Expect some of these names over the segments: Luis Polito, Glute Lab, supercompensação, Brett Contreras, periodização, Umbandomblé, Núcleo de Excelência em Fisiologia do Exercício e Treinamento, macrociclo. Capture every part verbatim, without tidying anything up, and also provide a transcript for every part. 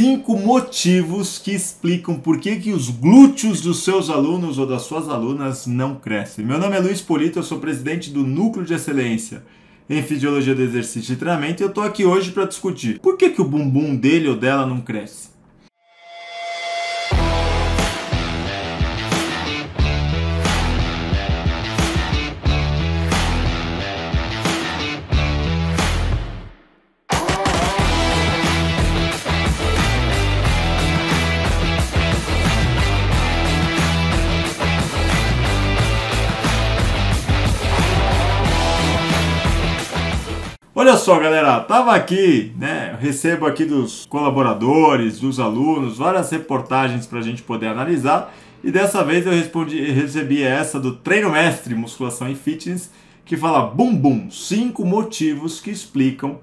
cinco motivos que explicam por que, que os glúteos dos seus alunos ou das suas alunas não crescem. Meu nome é Luis Polito, eu sou presidente do Núcleo de Excelência em Fisiologia do Exercício e Treinamento e eu estou aqui hoje para discutir por que, que o bumbum dele ou dela não cresce. Olha só, galera, tava aqui, né, recebo aqui dos colaboradores, dos alunos, várias reportagens para a gente poder analisar e dessa vez eu respondi, recebi essa do Treino Mestre Musculação e Fitness que fala bumbum, cinco motivos que explicam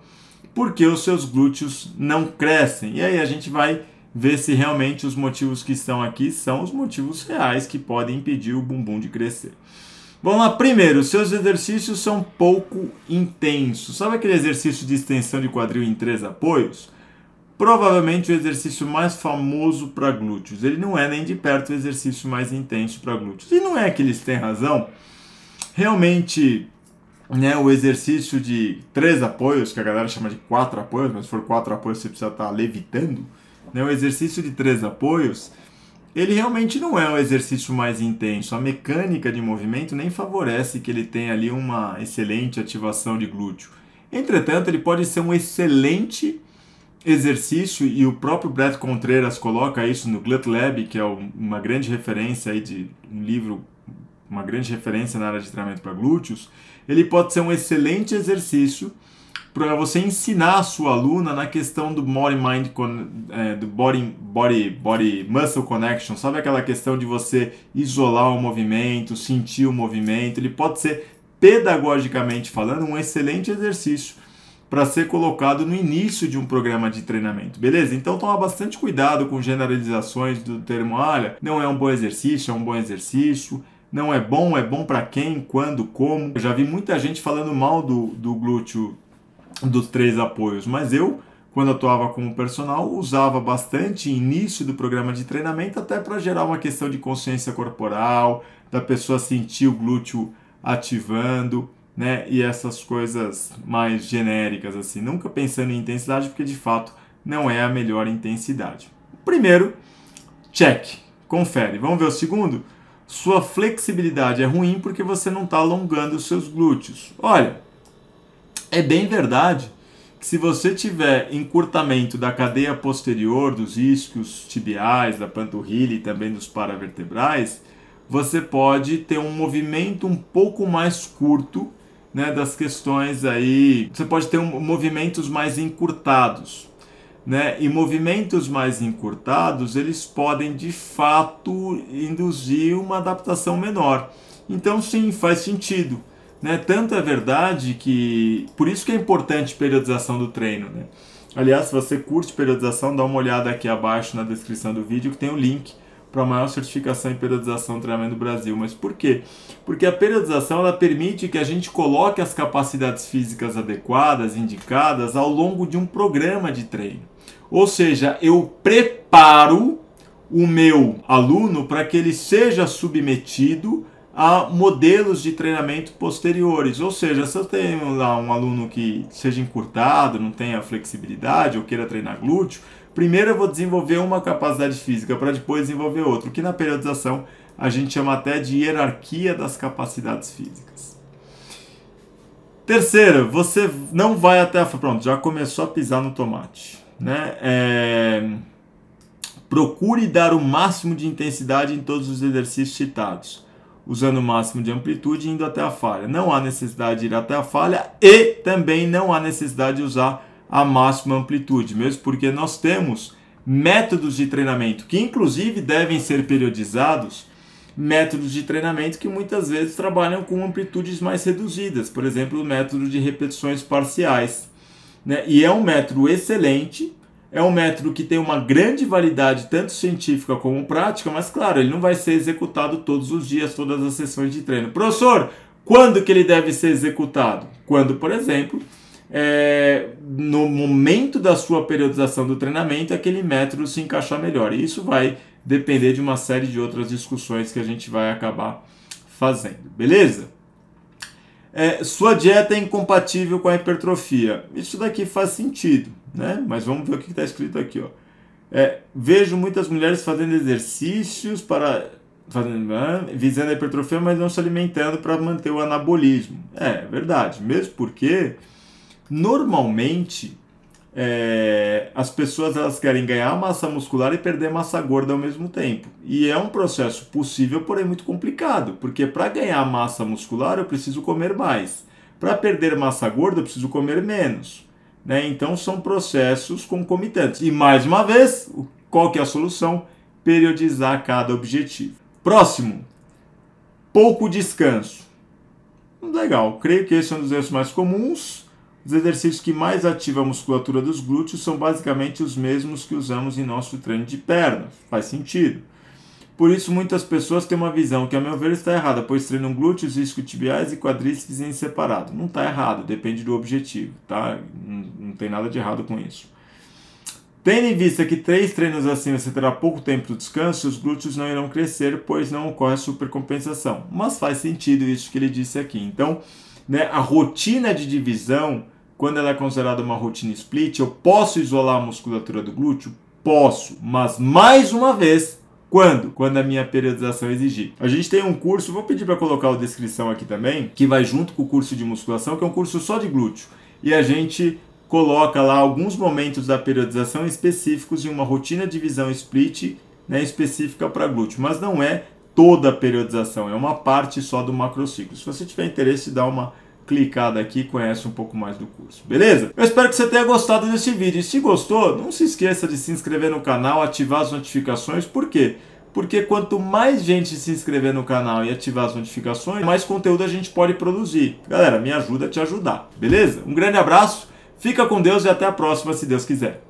por que os seus glúteos não crescem. E aí a gente vai ver se realmente os motivos que estão aqui são os motivos reais que podem impedir o bumbum de crescer. Vamos lá, primeiro, seus exercícios são pouco intensos. Sabe aquele exercício de extensão de quadril em três apoios? Provavelmente o exercício mais famoso para glúteos. Ele não é nem de perto o exercício mais intenso para glúteos. E não é que eles têm razão. Realmente, né, o exercício de três apoios, que a galera chama de quatro apoios, mas se for quatro apoios você precisa estar levitando, né, o exercício de três apoios... ele realmente não é um exercício mais intenso. A mecânica de movimento nem favorece que ele tenha ali uma excelente ativação de glúteo. Entretanto, ele pode ser um excelente exercício, e o próprio Brett Contreras coloca isso no Glute Lab, que é uma grande referência aí de um livro, uma grande referência na área de treinamento para glúteos. Ele pode ser um excelente exercício para você ensinar a sua aluna na questão do body mind é, do body body body muscle connection, sabe aquela questão de você isolar o movimento, sentir o movimento. Ele pode ser, pedagogicamente falando, um excelente exercício para ser colocado no início de um programa de treinamento, beleza? Então toma bastante cuidado com generalizações do termo, olha, não é um bom exercício, é um bom exercício. Não é bom, é bom para quem, quando, como. Eu já vi muita gente falando mal do, do glúteo dos três apoios, mas eu, quando atuava como personal, usava bastante início do programa de treinamento, até para gerar uma questão de consciência corporal, da pessoa sentir o glúteo ativando, né? E essas coisas mais genéricas, assim, nunca pensando em intensidade, porque de fato não é a melhor intensidade. Primeiro, check, confere. Vamos ver o segundo? Sua flexibilidade é ruim porque você não está alongando os seus glúteos. Olha, é bem verdade que se você tiver encurtamento da cadeia posterior, dos isquios tibiais, da panturrilha e também dos paravertebrais, você pode ter um movimento um pouco mais curto, né, das questões aí. Você pode ter um, movimentos mais encurtados. Né? E movimentos mais encurtados, eles podem de fato induzir uma adaptação menor. Então sim, faz sentido, né? Tanto é verdade que... por isso que é importante periodização do treino, né? Aliás, se você curte periodização, dá uma olhada aqui abaixo na descrição do vídeo que tem um link para a maior certificação em periodização e treinamento do Brasil. Mas por quê? Porque a periodização ela permite que a gente coloque as capacidades físicas adequadas, indicadas, ao longo de um programa de treino. Ou seja, eu preparo o meu aluno para que ele seja submetido a modelos de treinamento posteriores. Ou seja, se eu tenho lá um aluno que seja encurtado, não tenha flexibilidade ou queira treinar glúteo, primeiro eu vou desenvolver uma capacidade física para depois desenvolver outra, que na periodização a gente chama até de hierarquia das capacidades físicas. Terceiro, você não vai até a... pronto, já começou a pisar no tomate. Né? É... procure dar o máximo de intensidade em todos os exercícios citados, usando o máximo de amplitude e indo até a falha. Não há necessidade de ir até a falha e também não há necessidade de usar a máxima amplitude, mesmo porque nós temos métodos de treinamento que inclusive devem ser periodizados, métodos de treinamento que muitas vezes trabalham com amplitudes mais reduzidas, por exemplo, o método de repetições parciais. Né? E é um método excelente, é um método que tem uma grande validade tanto científica como prática, mas claro, ele não vai ser executado todos os dias, todas as sessões de treino. Professor, quando que ele deve ser executado? Quando, por exemplo, é, no momento da sua periodização do treinamento, aquele método se encaixar melhor. E isso vai depender de uma série de outras discussões que a gente vai acabar fazendo, beleza? É, sua dieta é incompatível com a hipertrofia. Isso daqui faz sentido, né? Mas vamos ver o que está escrito aqui, ó. É, vejo muitas mulheres fazendo exercícios para fazendo, visando a hipertrofia, mas não se alimentando para manter o anabolismo. É verdade, mesmo porque normalmente é, as pessoas elas querem ganhar massa muscular e perder massa gorda ao mesmo tempo. E é um processo possível, porém muito complicado, porque para ganhar massa muscular eu preciso comer mais. Para perder massa gorda eu preciso comer menos. Né? Então são processos concomitantes. E mais uma vez, qual que é a solução? Periodizar cada objetivo. Próximo, pouco descanso. Legal, creio que esse é um dos erros mais comuns. Os exercícios que mais ativam a musculatura dos glúteos são basicamente os mesmos que usamos em nosso treino de pernas. Faz sentido. Por isso muitas pessoas têm uma visão que, a meu ver, está errada, pois treinam glúteos, isquiotibiais e quadríceps em separado. Não está errado, depende do objetivo, tá? Não, não tem nada de errado com isso. Tendo em vista que três treinos assim você terá pouco tempo de descanso, os glúteos não irão crescer, pois não ocorre a supercompensação. Mas faz sentido isso que ele disse aqui. Então, né, a rotina de divisão, quando ela é considerada uma rotina split, eu posso isolar a musculatura do glúteo? Posso, mas mais uma vez... Quando? Quando a minha periodização exigir. A gente tem um curso, vou pedir para colocar a descrição aqui também, que vai junto com o curso de musculação, que é um curso só de glúteo. E a gente coloca lá alguns momentos da periodização específicos em uma rotina de visão split, né, específica para glúteo. Mas não é toda a periodização, é uma parte só do macrociclo. Se você tiver interesse, dá uma clicada aqui e conhece um pouco mais do curso, beleza? Eu espero que você tenha gostado desse vídeo. E se gostou, não se esqueça de se inscrever no canal, ativar as notificações. Por quê? Porque quanto mais gente se inscrever no canal e ativar as notificações, mais conteúdo a gente pode produzir. Galera, me ajuda a te ajudar, beleza? Um grande abraço, fica com Deus e até a próxima, se Deus quiser.